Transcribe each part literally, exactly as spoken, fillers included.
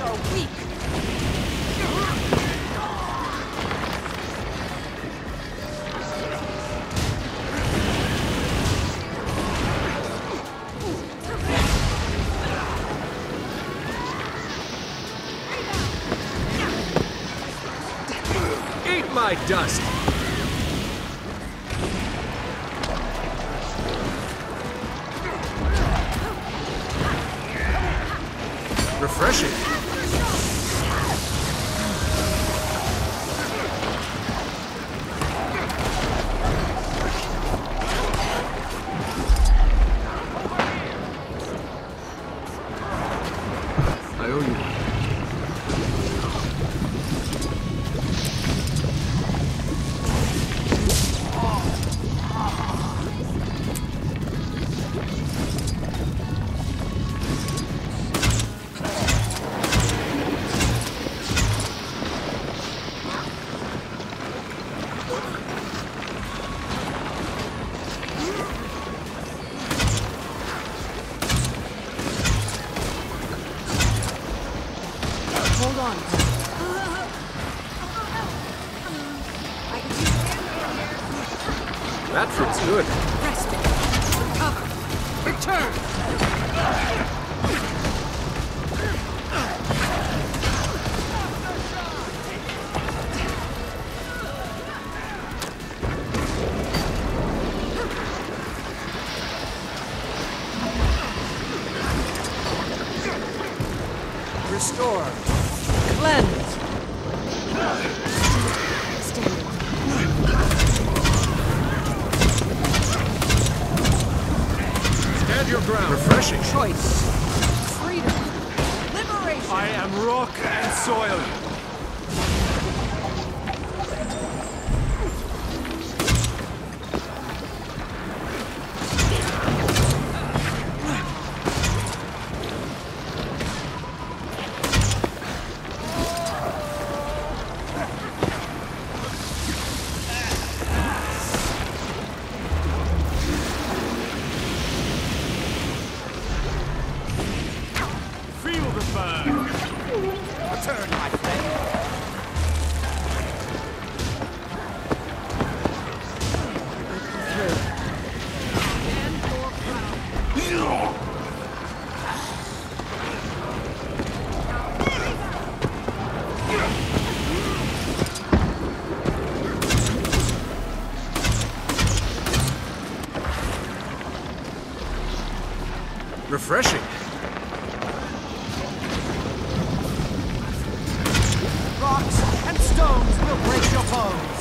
Defenses are weak. Eat my dust. Refreshing. I owe you. Hold on. That feels good. Respite. Recover. Return. Restore. Cleanse. Standing. Stand your ground. Refreshing. Choice. Freedom. Liberation. I am rock and soil. Return, my friend. Refreshing. Stones will break your bones.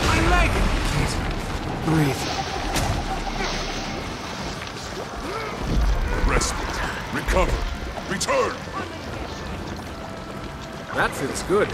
My leg! Please, breathe. Respite. Recover. Return. That feels good.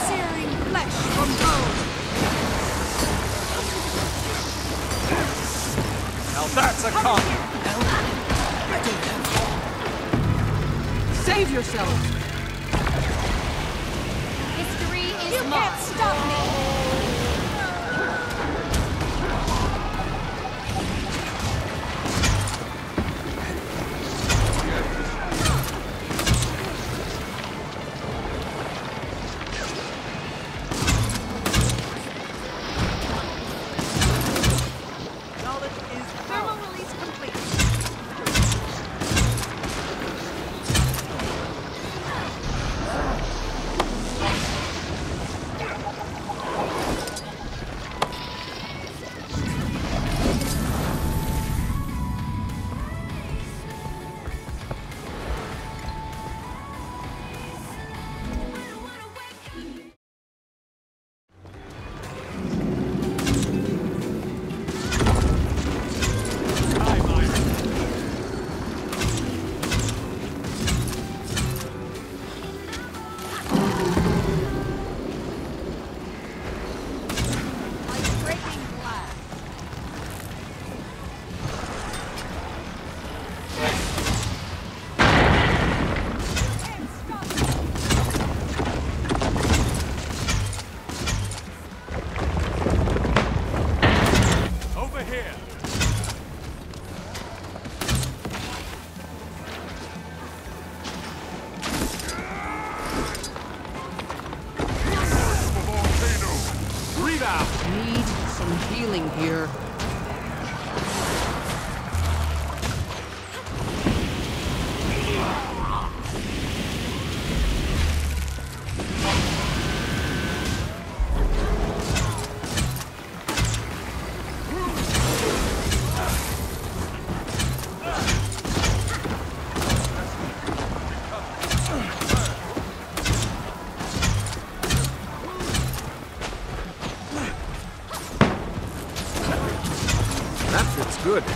searing flesh from bone. Now that's a combo. Save yourselves. History is you mine. Can't stop me. Good. Let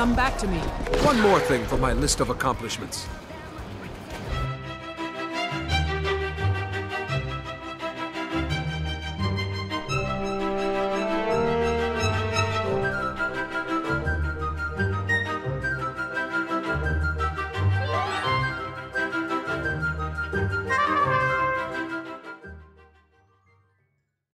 come back to me. One more thing for my list of accomplishments.